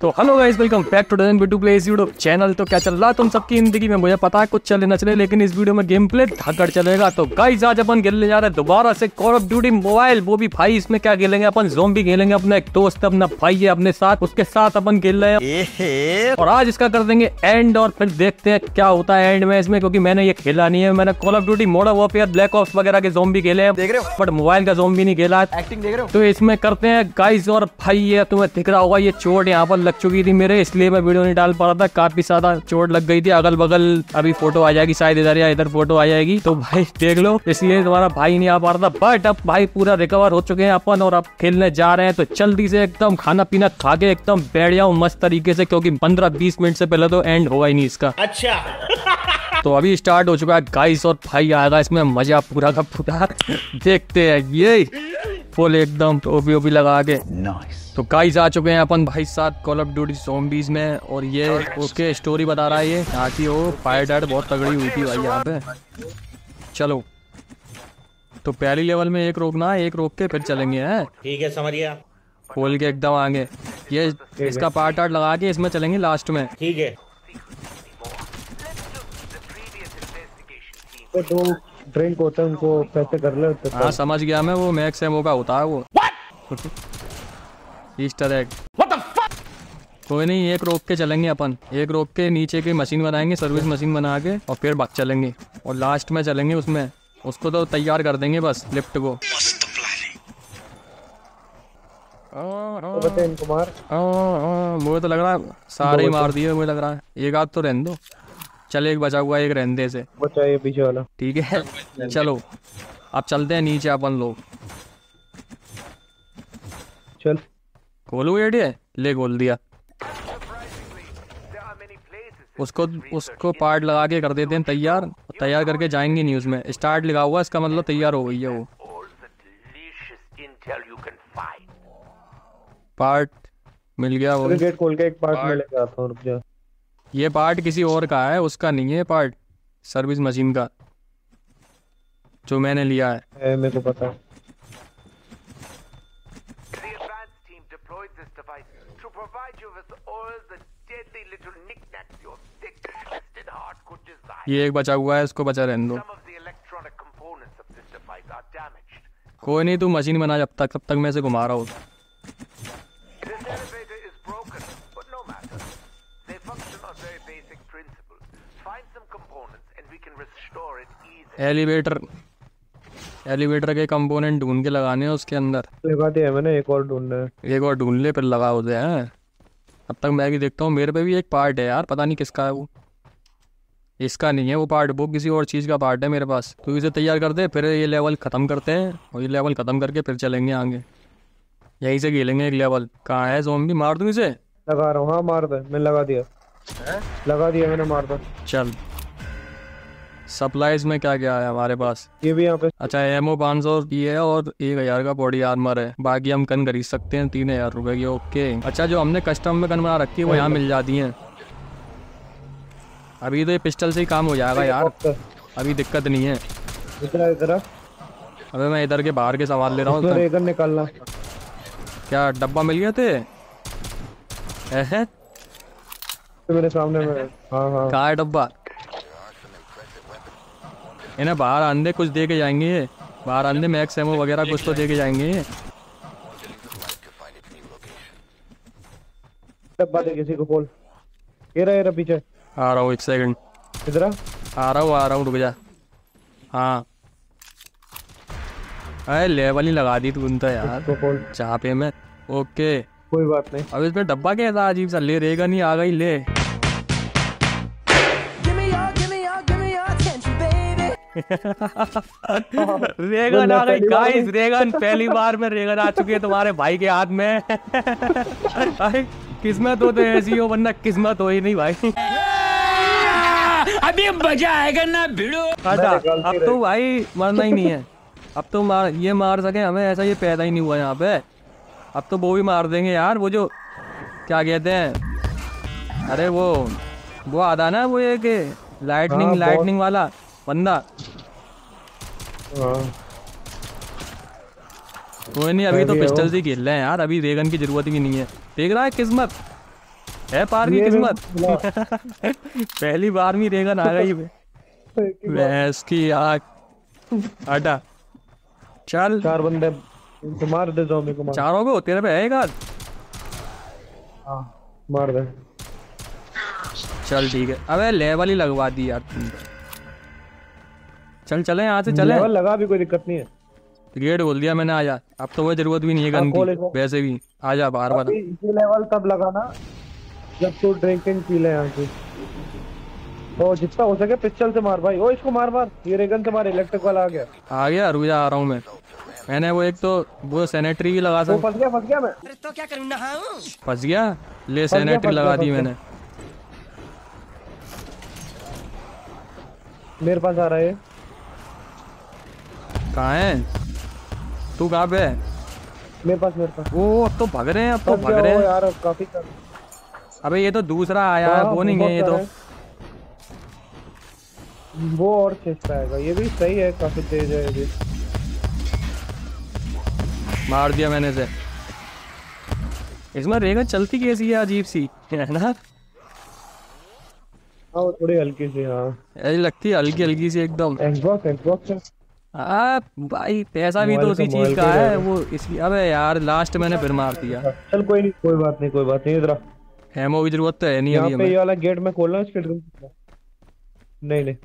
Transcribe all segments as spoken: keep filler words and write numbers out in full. तो hello guys, welcome back to डेजेंटिलटू place YouTube channel. तो क्या चल रहा तुम सबकी जिंदगी में मुझे पता है कुछ चले ना चले, लेकिन इस वीडियो में गेम प्ले धाकड़ चलेगा। तो गाइस आज अपन खेलने जा रहे हैं दोबारा से कॉल ऑफ ड्यूटी मोबाइल, वो भी भाई। इसमें क्या खेलेंगे अपन? ज़ॉम्बी खेलेंगे। अपना एक दोस्त अपना भाई है अपने साथ, उसके साथ अपन खेल रहे हैं। और आज इसका कर देंगे एंड और फिर देखते हैं क्या होता है एंड में इसमें, क्योंकि मैंने ये खेला नहीं है। मैंने call of duty modern warfare, black ops वगैरह के ज़ॉम्बी खेले हैं, देख रहे हो, बट मोबाइल का ज़ॉम्बी नहीं खेला है। एक्टिंग देख रहे हो। तो इसमें करते हैं गाइस। और भाई ये तुम्हें दिख रहा होगा, ये चोट यहाँ पर लग चुकी थी मेरे, इसलिए मैं वीडियो नहीं डाल पा रहा था। काफी ज्यादा चोट लग गई थी अगल बगल। अभी फोटो आ जाएगी शायद, इधर या इधर फोटो आ जाएगी, तो भाई देख लो। इसलिए तुम्हारा भाई नहीं आ पा रहा था, बट अब भाई पूरा रिकवर हो चुके हैं अपन और अब खेलने जा रहे हैं। तो जल्दी से एकदम खाना पीना खा के एकदम बैठ जाओ मस्त तरीके से, क्योंकि पंद्रह बीस मिनट से पहले तो एंड हुआ ही नहीं इसका। अच्छा तो अभी स्टार्ट हो चुका है गाइस, और भाई आएगा इसमें मजा पूरा का पूरा। देखते है ये फुल एकदम टोपी ओपी लगा के। तो गाइस आ चुके हैं अपन भाई साथ कॉल ऑफ ड्यूटी ज़ॉम्बीज़ में। और ये उसके स्टोरी बता रहा है ये, यहाँ की वो फायर डार्ट बहुत तगड़ी हुई थी भाई यहाँ पे। चलो तो पहली लेवल में एक रोकना, एक रोक के फिर चलेंगे। हैं ठीक है, समझ गया। खोल के एकदम आगे ये इसका पार्ट आर्ट लगा के इसमें चलेंगे लास्ट में। ठीक है। तो तो ड्रिंक होता है उनको पैसे कर ले। हाँ समझ गया मैं, वो मैक्स एमो का होता है वो। Easter egg. कोई नहीं, एक रोक के चलेंगे अपन। एक रोक के नीचे की मशीन बनाएंगे, सर्विस मशीन बना के, और फिर भाग चलेंगे। और लास्ट में चलेंगे उसमें, उसको तो तैयार कर देंगे बस लिफ्ट को। मुझे तो लग रहा है सारे ही मार दिए, मुझे लग रहा है। एक आध तो रहने दो, चले एक बचा हुआ, एक रहने दे से पीछे वाला। ठीक है चलो अब चलते हैं नीचे अपन लोग। चल खोलो ये, ले खोल दिया। उसको उसको पार्ट लगा के कर देते हैं तैयार। तैयार करके जाएंगे न्यूज में। स्टार्ट लिखा हुआ, इसका मतलब तैयार हो गई है वो। पार्ट मिल गया वो। गेट खोल के एक पार्ट में लेके आता हूं, रुक जा। ये पार्ट किसी और का है, उसका नहीं है पार्ट, सर्विस मशीन का जो मैंने लिया है। ए, मेरे को पता है। ये एक बचा हुआ है, इसको बचा रहने दो। कोई नहीं, तू मशीन बना जब तक, तब तक मैं इसे घुमा रहा हूँ। एलिवेटर एलिवेटर के कंपोनेंट ढूंढ के लगाने हैं उसके अंदर। लगा दिया मैंने, एक और ढूंढना है। एक और ढूंढ ले फिर लगा होते हैं। अब तक मैं भी देखता हूँ, मेरे पे भी एक पार्ट है यार, पता नहीं किसका है वो। इसका नहीं है वो पार्ट, वो किसी और चीज़ का पार्ट है मेरे पास। तो इसे तैयार कर दे, फिर ये लेवल ख़त्म करते हैं। और ये लेवल ख़त्म करके फिर चलेंगे आगे, यहीं से खेलेंगे एक लेवल। कहाँ है ज़ॉम्बी? मार दूँ इसे? लगा रहा हूँ। हाँ मार दे, मैंने लगा दिया। है? लगा दिया मैंने, मार दो। चल सप्लाईज में क्या क्या है हमारे पास? ये भी यहाँ पे। अच्छा एमओ पाँच सौ ये है, और एक हजार का बॉडी आर्मर है। बाकी हम गन खरीद सकते हैं तीन हजार रुपए की। ओके अच्छा, जो हमने कस्टम में गन बना रखी है वो यहाँ मिल जाती है। अभी तो ये पिस्टल से ही काम हो जाएगा यार, अभी दिक्कत नहीं है। अबे मैं इधर के बाहर के सवाल ले रहा हूँ, निकालना। क्या डब्बा मिल गया थे मेरे सामने में? हाँ हाँ। कहाँ है डब्बा? इन्हें बाहर आंदे कुछ दे के जाएंगे, बाहर आंदे मैक्स एमो वगैरह कुछ तो दे के जाएंगे। डब्बा दे किसी को, बोल। ये रहा, ये रहा पीछे। आ रहा हूँ एक सेकंड। इधर आ रहा हूँ, आ रहा हूँ, रुक जा। हाँ अरे लेवल ही लगा दी तू तो यार, जहाँ पे मैं। ओके कोई बात नहीं। अब इसमें डब्बा क्या था अजीब सा? ले रहेगा नहीं, आ गई ले। रेगन आ गई गाइस, रेगन पहली बार में रेगन आ चुकी है तुम्हारे भाई के हाथ में। किस्मत हो तो ऐसी हो, वरना किस्मत हो ही नहीं भाई। अभी मजा आएगा ना भिड़ो। अच्छा अब तो भाई मरना ही नहीं है, अब तो मार ये मार सके हमें, ऐसा ये पैदा ही नहीं हुआ यहाँ पे। अब तो वो भी मार देंगे यार, वो जो क्या कहते हैं, अरे वो वो आधा ना, वो एक लाइटनिंग लाइटनिंग वाला बंदा। कोई नहीं, अभी तो पिस्टल से खेल रहे हैं यार, अभी रेगन की जरूरत भी नहीं है। देख रहा है किस्मत, है पार की किस्मत। पहली बार में रेगन आ गई भैंस की आग। हटा चल, चार बंदे मार दे, ज़ॉम्बी को मार। चारों को तेरे पे है एक हाथ। हां मार दे चल ठीक है। अबे लेवल ही लगवा दी यार तुमने। चल चले यहाँ से, चले लेवल लगा भी कोई दिक्कत नहीं है। ग्रेड बोल दिया मैंने, आजा अब तो वो जरूरत भी नहीं है गन की, वैसे भी आजा बार बार। ये लेवल तब लगाना जब तू ड्रिंकिंग पी ले यहाँ की। ओ जितना हो सके पिस्टल से मार भाई। ओ इसको मार मार, ये रेगन से मार। इलेक्ट्रिक वाला आ गया आ गया, रुक जा आ रहा हूँ मैं। मैंने वो एक तो वो सैनिटरी भी लगा सकता। फंस गया फंस गया मैं। अरे तो क्या करूं ना, फंस गया ले। सैनिटरी लगा दी मैंने। मेरे पास आ रहा है। कहाँ है तू? कहाँ पे है? मेरे पास मेरे पास। वो अब तो भाग रहे हैं, अब तो भाग रहे हैं यार काफी। अबे ये तो दूसरा आया वो नहीं है, ये तो वो और चेस्ट आएगा। ये भी सही है, काफी तेज है ये भी। मार दिया मैंने से। इसमें रेगन चलती कैसी है, अजीब सी है ना। हाँ थोड़ी हल्की सी, हाँ ऐसी लगती है, हल्की हल्की सी एकदम। एक्सबॉक्स एक्सबॉक्स आ भाई, पैसा भी तो उसी चीज का है वो इसलिए। अबे यार लास्ट मैंने फिर मार दिया। चल कोई नहीं, कोई बात नहीं कोई बात नहीं। इधर हेमो की जरूरत तो है नहीं अभी हमें। ये वाला गेट मैं खोल रहा हूं, इसके ड्रिंक नहीं ले।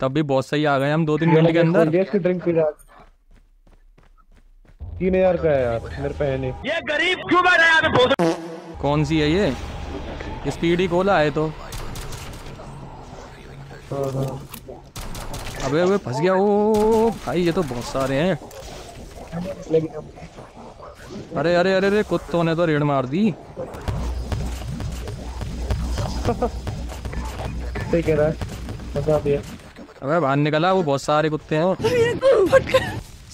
तब भी बहुत सही आ गए हम दो तीन मिनट के अंदर। इसके ड्रिंक पी जा। तीन हजार का है यार, मेरे पे है नहीं। ये गरीब क्यों बैठा है यहाँ पे? कौन सी है ये? स्पीड ही खोला है तो। अबे अबे फंस गया। ओ भाई ये तो बहुत सारे हैं। अरे अरे अरे अरे कुत्तों ने तो रेड मार दी। ठीक है अबे बाहर निकला, वो बहुत सारे कुत्ते हैं।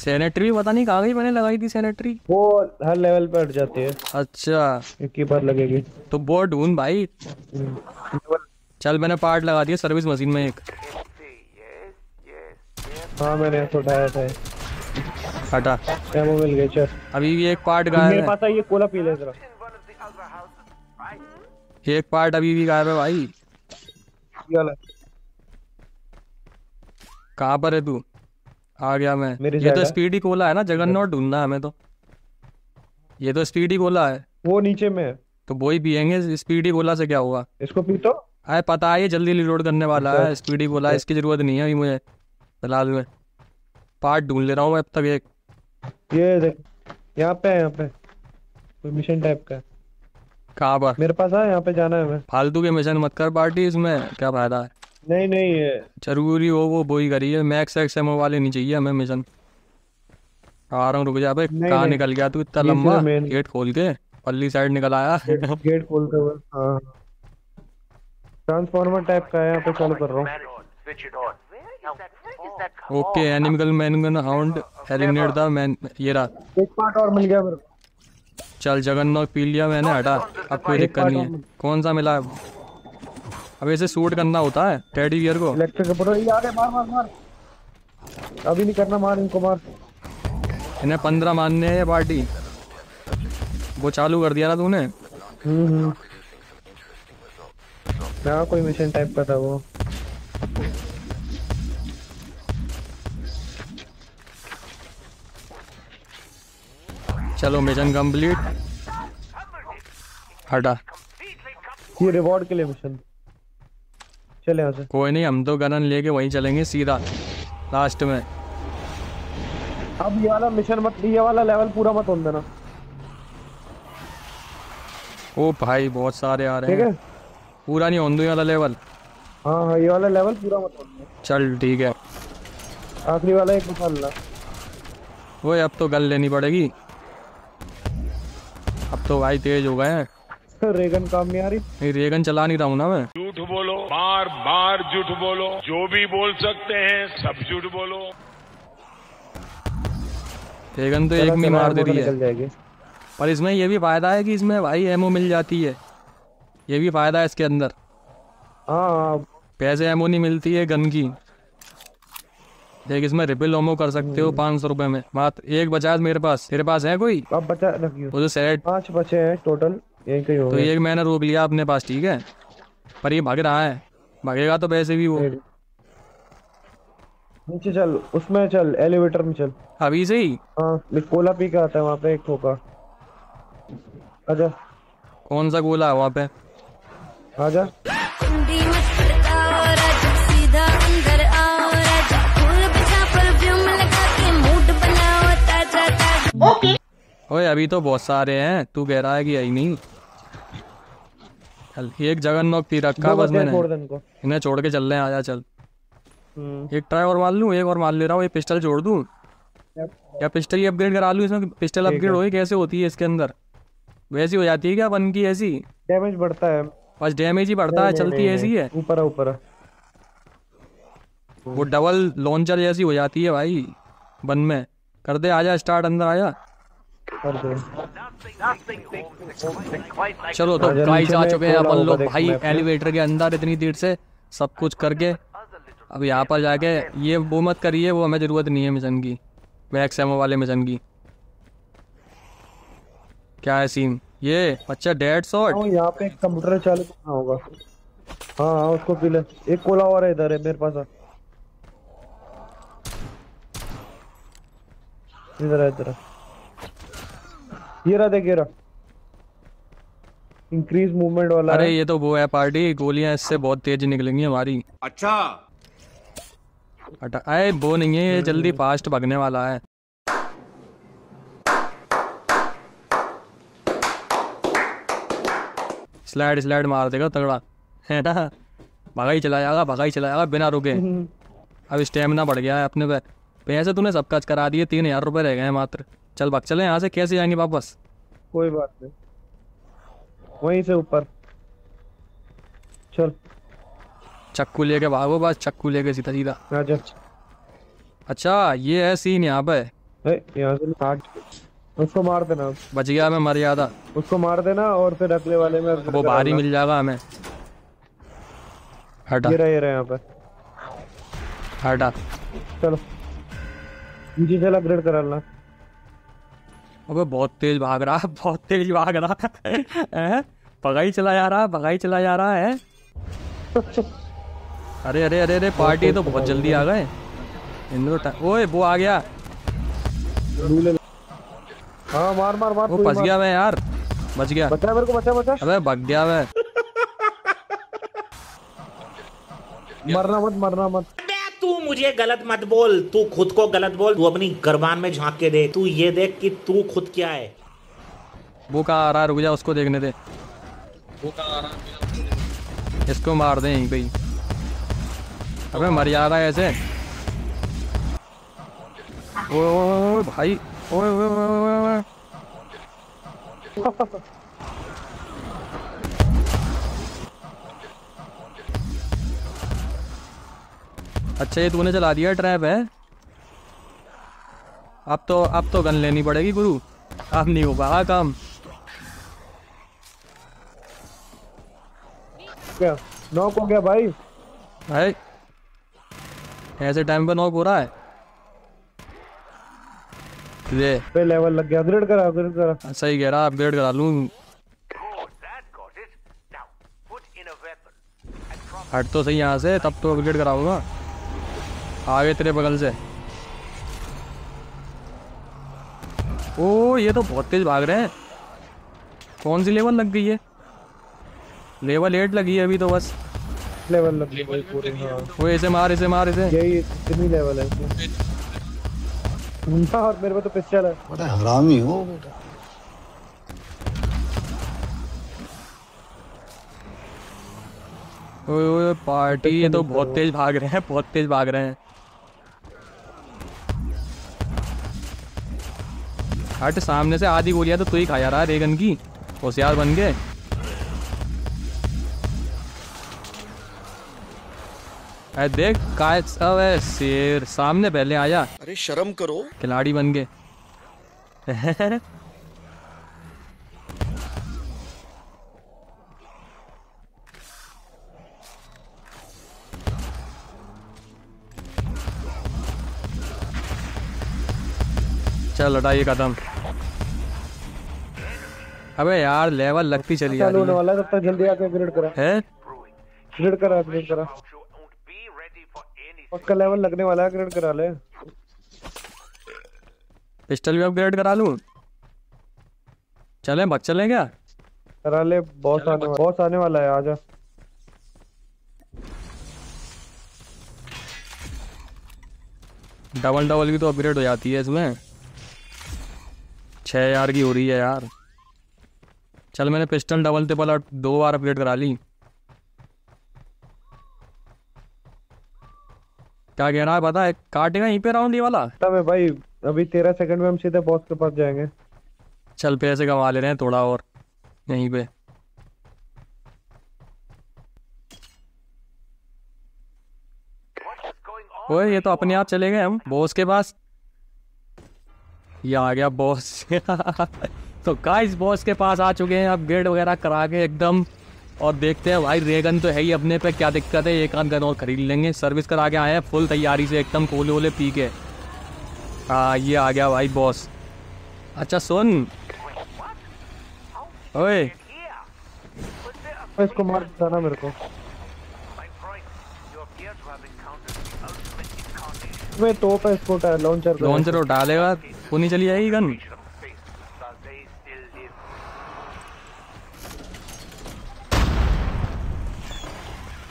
सैनिटरी पता नहीं कहाँ गई, मैंने लगाई थी सैनिटरी। वो हर लेवल पे हट जाती है। अच्छा एक ही बार लगेगी तो वो ढूंढ भाई। चल मैंने पार्ट लगा दिया सर्विस मशीन में एक। हाँ मैंने उठाया था। हटा एमो मिल गई। चल अभी भी एक पार्ट गायब है मेरे पास। ये कोला पी ले जरा। एक पार्ट अभी भी गायब है भाई। कहाँ पर है तू? आ गया मैं। ये तो स्पीडी कोला है ना, जगन्नाथ ढूंढना हमें तो। ये तो स्पीडी कोला है, वो नीचे में है तो वो ही पियेंगे। स्पीडी कोला से क्या होगा? इसको पी तो। अरे पता है ये जल्दी रिलोड करने वाला है। स्पीडी कोला इसकी जरूरत नहीं है अभी मुझे फिलहाल। में पार्ट ढूंढ ले रहा हूँ मैं अब तक एक। ये देख यहाँ पे है, यहाँ पे कोई मिशन टाइप का। कहाँ पर? मेरे पास है, यहाँ पे जाना है हमें। फालतू के मिशन मत कर पार्टी, इसमें क्या फायदा है। नहीं नहीं है जरूरी हो वो बोई करी है। मैक्स एक्स एमओ वाले नहीं चाहिए हमें मिशन। आ रहा हूँ रुक जा। अबे कहाँ निकल गया तू इतना लंबा? गेट खोल के पल्ली साइड निकल आया। गेट खोल के ट्रांसफार्मर टाइप का है, यहाँ पे चालू कर रहा हूँ। ओके एनिमल मैनगन हाउंड एलिमिनेट द मैन। ये रहा एक पार्ट और मिल गया मेरे को। चल जगन्नाथ पी लिया मैंने, हटा अब कोई दिक्कत नहीं है। कौन सा मिला? अब ऐसे शूट करना होता है टेडी बियर को। इलेक्ट्रिक पड़ो ये आगे। मार मार मार, अभी नहीं करना। मार इनको मार। इन्हें पंद्रह मारने है पार्टी। वो चालू कर दिया ना तूने। हम्म क्या कोई मिशन टाइप का था वो? चलो मिशन कंप्लीट। हटा ये रिवॉर्ड के लिए मिशन। चले यहाँ से। कोई नहीं हम तो गन लेके वहीं चलेंगे सीधा लास्ट में। अब ये वाला मिशन मत, ये वाला लेवल पूरा मत होने देना। ओ भाई बहुत सारे आ रहे हैं। पूरा नहीं होने दो ये वाला लेवल। हाँ हाँ ये वाला लेवल पूरा मत होने दो। चल ठीक है आखिरी वाला एक मिसाल ला। वो अब तो गन लेनी पड़ेगी। अब तो भाई तेज हो गए हैं। रेगन काम नहीं आ रही। नहीं रेगन चला नहीं रहा हूँ ना मैं। झूठ बोलो, बार बार झूठ बोलो, जो भी बोल सकते हैं सब झूठ बोलो। रेगन तो एक में मार दे रही है। पर इसमें ये भी फायदा है कि इसमें भाई एमओ मिल जाती है। ये भी फायदा है इसके अंदर। हाँ पैसे एमओ नहीं मिलती है गन की। देख इसमें रिपिल ओमो कर सकते हो पाँच सौ रुपए में मात्र। एक बचा है मेरे पास, तेरे पास है कोई? अब बचा रखियो। वो जो सेट पांच बचे हैं टोटल। यही कहीं होगा। तो ये मैंने रोक लिया अपने पास, ठीक है, पर ये भाग रहा है, भागेगा तो वैसे भी वो। नीचे चल, उसमें चल, एलिवेटर में चल अभी से ही। हाँ, कोला पी के आता है वहाँ पे एक ठोका। आजा। कौन सा गोला है वहाँ पे? आजा। ओके। ओए अभी तो बहुत सारे हैं, तू कह रहा है कि यही नहीं। चल एक जगन्नौक पी रखा बस मैंने, इन्हें छोड़ के चल रहे हैं। आजा चल, एक ट्राई और मार लूँ, एक और मार ले रहा हूँ। ये पिस्टल छोड़ दूँ या पिस्टल ही अपग्रेड करा लूँ? इसमें पिस्टल अपग्रेड हो कैसे होती है इसके अंदर? वैसी हो जाती है क्या वन की? ऐसी डैमेज बढ़ता है बस, डैमेज ही बढ़ता है, चलती ऐसी है। ऊपर ऊपर वो डबल लॉन्चर जैसी हो जाती है भाई वन में। कर दे, आजा स्टार्ट, अंदर आजा कर दे। चलो तो गाइस आ चुके हैं अपन लोग भाई एलिवेटर के अंदर। इतनी देर से सब कुछ करके अब यहाँ पर जाके ये वो मत करिए, वो हमें ज़रूरत नहीं है मिशन की, मैक्स एमो वाले मिशन की। क्या है सीन ये? अच्छा डेड शॉट। यहाँ पे कंप्यूटर चालू करना होगा। हाँ हाँ उसको पीले। एक कोला और है इधर, है मेरे पास, इधर है, इधर ये रहा, देख ये रहा, इंक्रीज मूवमेंट वाला। अरे ये तो वो है पार्टी, गोलियां इससे बहुत तेज निकलेंगी हमारी। अच्छा अटा, अरे वो नहीं है, ये जल्दी फास्ट भागने वाला है। स्लाइड स्लाइड मार देगा तगड़ा, है ना? भागा ही चला जाएगा, भागा ही चला जाएगा बिना रुके। अब स्टेमिना बढ़ गया है अपने पे। पैसे तूने सब खर्च करा दिए, तीन हजार रुपये रह गए हैं मात्र। चल भाग, चले यहाँ से। कैसे जाएंगे वापस? कोई बात नहीं, वहीं से ऊपर चल। चक्कू लेके भागो बस, चक्कू लेके सीधा सीधा। अच्छा ये है सीन यहाँ पे, यहाँ से उसको मार देना। बच गया मैं, मर जाता। उसको मार देना और फिर अगले वाले में वो भारी मिल जाएगा हमें। हटा, ये रहा, ये रहा यहाँ पे, हटा। चलो जी, चल अपग्रेड करा लेना। अबे बहुत तेज भाग रहा है, बहुत तेज भाग रहा है, भगाई चला जा रहा है, भगाई चला जा रहा है। अरे अरे अरे अरे पार्टी तो बहुत जल्दी आ गए। ओए वो आ गया। हाँ मार मार मार। वो फंस गया मैं यार, बच गया, बचा मेरे को, बचा बचा। अबे भाग गया मैं। मरना मत, मरना मत। तू मुझे गलत मत बोल, तू खुद को गलत बोल। तू अपनी गर्बान में झांक के देख, तू ये देख कि तू खुद क्या है। वो कहाँ आ रहा है? रुक जा, उसको देखने दे। वो कहाँ आ रहा है? इसको मार दे भाई। अबे मर जा रहा है ऐसे। ओ भाई, ओए ओए ओए। अच्छा ये तूने चला दिया ट्रैप है। अब तो अब तो गन लेनी पड़ेगी गुरु, अब नहीं हो पाएगा काम। क्या नॉक हो गया भाई? भाई ऐसे टाइम पे नॉक हो रहा है। ले पे लेवल लग गया, अपग्रेड करा, अपग्रेड करा। सही कह रहा, अपग्रेड करा लूं। हट तो सही यहाँ से, तब तो अपग्रेड कराऊंगा। आगे तेरे बगल से। ओ ये तो बहुत तेज भाग रहे हैं। कौन सी लेवल लग गई है? लेवल एट लगी है अभी तो, बस लेवल लग गई। वो ऐसे मार, ऐसे मार, ऐसे, यही इतनी लेवल है। और मेरे पे तो पिस्टल है। बड़ा हरामी हो बेटा। ओए ओए पार्टी, ये तो बहुत तेज भाग रहे हैं, बहुत तेज भाग रहे हैं। हट, सामने से आधी गोलियां तो तू ही खा जा रहा है रेगन की। होशियार बन गए। अरे देख कायस, अबे शेर सामने पहले आया। अरे शर्म करो, खिलाड़ी बन गए। चल हटाइए कदम। अबे यार लेवल लगती चली जा रही है। वाला तब तक जल्दी आके अपग्रेड करा हैं, अपग्रेड करा अपग्रेड करा उसका लेवल लगने वाला है, अपग्रेड करा ले। पिस्टल भी अपग्रेड करा लूं? चलें बक चलें क्या? करा ले, बॉस आने वाला बॉस आने वाला है, आजा। डबल डबल की तो अपग्रेड हो जाती है इसमें, छः यार की हो रही है यार। चल मैंने पिस्टल डबल ट्रिपल और दो बार अपग्रेड करा ली। क्या कह रहा है पता है, काटेगा यहीं पे राउंड ये वाला। तब भाई अभी तेरह सेकंड में हम सीधे बॉस के पास जाएंगे। चल पैसे कमा ले रहे हैं थोड़ा और यहीं पे। ओए ये तो अपने आप चले गए हम बॉस के पास। ये आ गया बॉस। तो गाइस बॉस के पास आ चुके हैं अब, ग्रेड वगैरह करा के एकदम। और देखते हैं भाई रेगन तो है ही अपने पे, क्या दिक्कत है, एक आध गन और खरीद लेंगे। सर्विस करा के आए हैं फुल तैयारी से, एकदम कोले वोले पी के। हाँ ये आ गया भाई बॉस। अच्छा सुन ओए, इसको मार देना मेरे को। वे टॉप है, इसको लॉन्चर लॉन्चर उठा लेगा, पुनी चली जाएगी गन।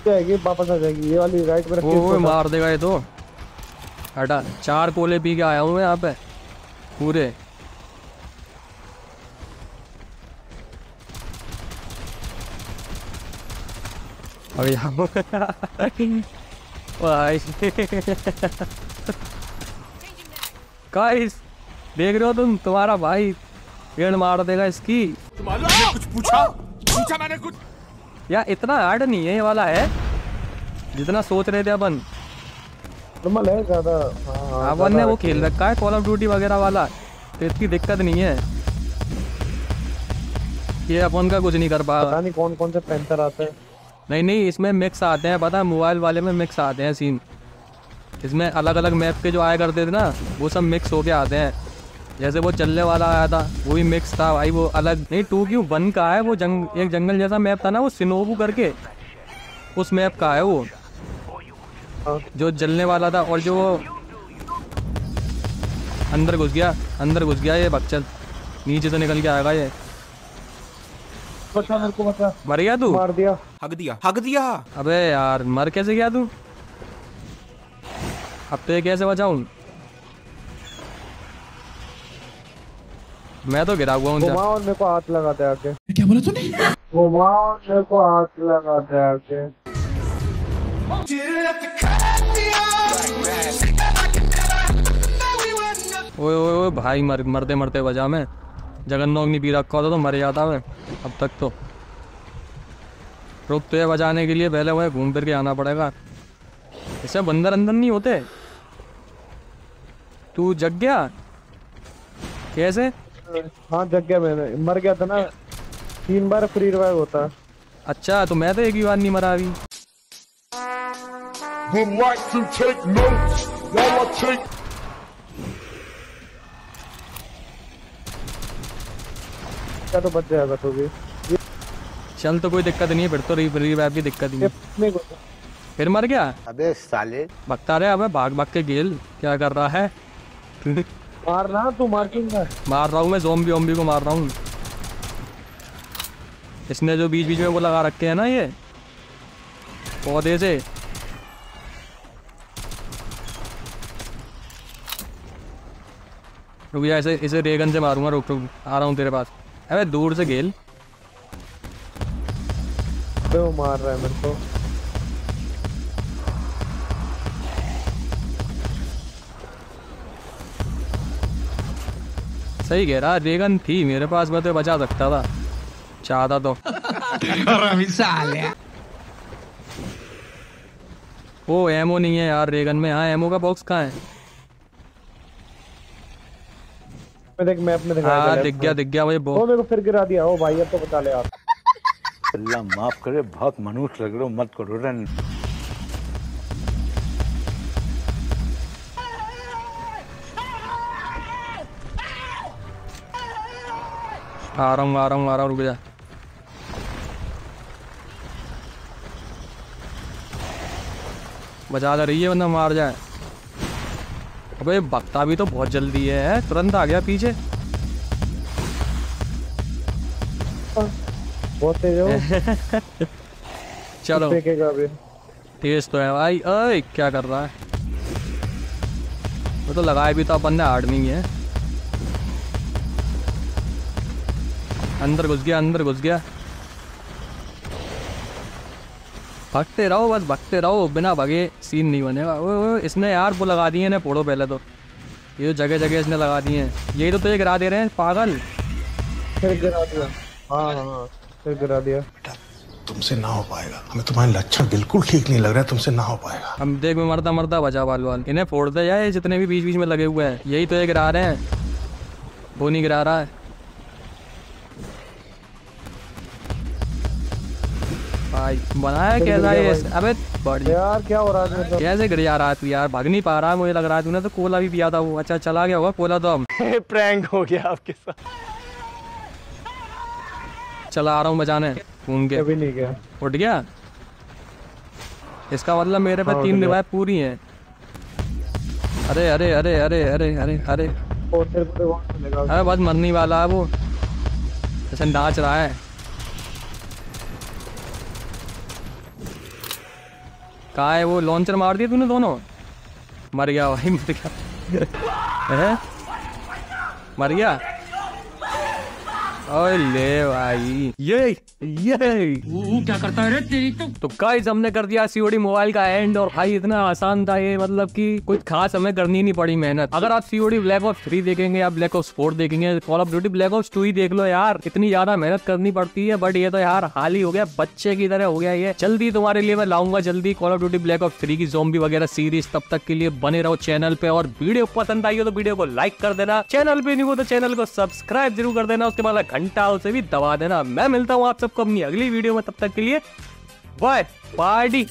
जाएगी वापस आ जाएगी ये वाली, राइट में रख के वो मार देगा ये तो। हटा, चार कोले पी के आया हूँ मैं यहाँ पे पूरे। अभी गाइस देख रहे हो तुम, तुम्हारा भाई पेड़ मार देगा इसकी। मैंने कुछ पूछा पूछा मैंने कुछ यार, इतना हार्ड नहीं है ये वाला है जितना सोच रहे थे अपन। नॉर्मल है ज्यादा, अपन ने वो खेल रखा है कॉल ऑफ ड्यूटी वगैरह वाला, तो इसकी दिक्कत नहीं है। ये अपन का कुछ नहीं कर पा, पता नहीं कौन कौन से पैंथर आते हैं। नहीं नहीं इसमें मिक्स आते हैं पता है, मोबाइल वाले में मिक्स आते हैं सीन। इसमें अलग अलग मैप के जो आया करते थे ना वो सब मिक्स होके आते हैं। जैसे वो चलने वाला आया था वो भी मिक्स था भाई, वो अलग नहीं। टू क्यू वन का है वो, जंग एक जंगल जैसा मैप था ना वो, सिनोबू करके उस मैप का है वो जो जलने वाला था। और जो अंदर घुस गया अंदर घुस गया ये बच्चल, नीचे से निकल के आएगा ये। बचा मेरे को, बचा। मर गया तू? मार दिया, हक दिया हक दिया। अबे यार मर कैसे गया तू? अब तो ये कैसे बचाऊं, मैं तो गिरा हुआ हूँ। मेरे को हाथ लगा दे आके, क्या बोला तूने? मेरे को हाथ लगा दे आके। ओए ओए ओए भाई मर मरते मरते बजा मैं। जगन्नोक नहीं पी रखा होता तो मर जाता मैं अब तक। तो रुक तो ये बजाने के लिए पहले वह घूम फिर के आना पड़ेगा। ऐसे बंदर अंदर नहीं होते। तू जग गया कैसे? हाँ जग गया, मैंने मर गया था ना, तीन बार फ्री रिवाइव होता। अच्छा तो मैं तो एक ही बार नहीं मरा अभी। तो बच जाएगा तो भी। चल तो कोई दिक्कत नहीं है फिर, तो रिवाइव की दिक्कत नहीं है। फिर मर गया? अबे साले भगता रहे, अबे भाग भाग के गेल क्या कर रहा है? मार रहा तू, मार दूंगा। मार रहा हूँ मैं, ज़ोंबी ज़ोंबी को मार रहा हूँ। इसने जो बीच बीच में वो लगा रखे हैं ना ये पौधे से, रुक जा, इसे इसे रेगन से मारूंगा। रुक रुक आ रहा हूँ तेरे पास। अबे दूर से गेल, अबे वो मार रहा है मेरे को। सही कह रहा, रेगन थी मेरे पास, मैं तो बचा सकता था चाहता तो। वो एमओ नहीं है यार रेगन में। हाँ एमओ का बॉक्स कहाँ है? देख मैप में दिखाया, दिख गया दिख गया भाई। वो मेरे को फिर गिरा दिया। ओ भाई अब तो बता ले आप। अल्लाह माफ करे, बहुत मनुष्य लग रहे हो, मत करो रन। आ रहा हूँ आ रहा हूँ आ रहा हूँ रुक जा। बचा जा रही है वरना मार जाए। अबे बकता भी तो बहुत जल्दी है, तुरंत आ गया पीछे। बहुत तेज है। चलो तेज तो है भाई। अरे क्या कर रहा है वो, तो लगाए भी तो अपन ने हार्ड नहीं है। अंदर घुस गया अंदर घुस गया। भागते रहो बस भागते रहो, बिना भागे सीन नहीं बनेगा। वो इसने यार वो लगा दिए ना पोड़ो, पहले तो ये जगह जगह इसने लगा दिए हैं। यही तो तुझे गिरा दे रहे हैं पागल। फिर गिरा दिया। हाँ हाँ फिर गिरा दिया। तुमसे ना हो पाएगा, हमें तुम्हारे लक्षण बिल्कुल ठीक नहीं लग रहा है, तुमसे ना हो पाएगा। हम देख में मरता मरता बचा बाल वाल। इन्हें फोड़ते जाए जितने भी बीच बीच में लगे हुए हैं। यही तो ये गिरा रहे हैं, वो नहीं गिरा रहा है। भाई बनाया कैसा है इस? अबे यार क्या हो रहा है, कैसे गिर जा रहा है तू यार? भाग नहीं पा रहा है मुझे लग रहा है। तूने तो कोला भी पिया था वो। अच्छा चला गया होगा कोला तो। हम प्रैंक हो गया आपके साथ। चला आ रहा हूँ बचाने। अभी नहीं गया। उठ गया। इसका मतलब मेरे पे तीन रिवाइव पूरी हैं। अरे अरे अरे अरे अरे अरे अरे अरे बस मरने वाला है वो, ऐसे नाच रहा है। कहा है वो? लॉन्चर मार दिया तूने दोनों। मर गया भाई मर गया। मर गया। ओले भाई ये ये क्या करता है रे तेरी तो। तो गाइस हमने कर दिया सीओडी मोबाइल का एंड। और भाई इतना आसान था ये, मतलब कि कुछ खास हमें करनी नहीं पड़ी मेहनत। अगर आप सीओडी ब्लैक ऑप्स थ्री देखेंगे, आप ब्लैक ऑप्स फोर देखेंगे, call of duty black Ops two ही देख लो यार। इतनी ज्यादा मेहनत करनी पड़ती है, बट ये तो यार हाल ही हो गया, बच्चे की तरह हो गया ये। जल्दी तुम्हारे लिए मैं लाऊंगा जल्दी call of duty black Ops three की ज़ॉम्बी वगैरह सीरीज। तब तक के लिए बने रहो चैनल पे। और वीडियो पसंद आई हो तो वीडियो को लाइक कर देना, चैनल पे नहीं हो तो चैनल को सब्सक्राइब जरूर कर देना, उसके बाद घंटा उसे भी दबा देना। मैं मिलता हूँ आप सबको अपनी अगली वीडियो में, तब तक के लिए बाय पार्टी।